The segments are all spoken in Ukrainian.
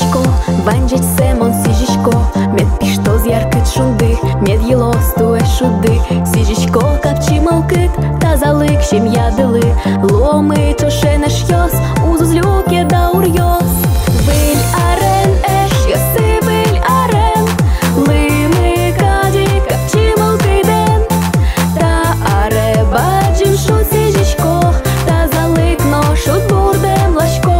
яблочко, ванжить семон сіжечко, мед пішто з яркит шунди, мед їло стуе шуди, сіжечко капчі малкит, та залик щем'я дили, ломи чоше наш йос, узу з люке да урйос. Виль арен еш йоси виль арен, лими каді капчі малки ден, та аре баджим шу сіжечко, та залик ношут бурдем лашко.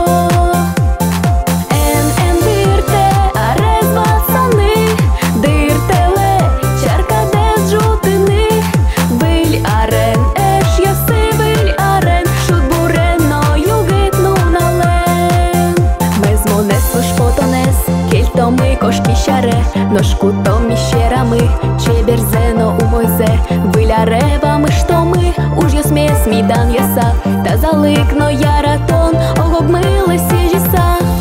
Ножку том и щерами, чеберзено у Мойзе, выля рева мы что мы, уж я смес мидан яса, та залыкно яратон, огоб мыло сежеса.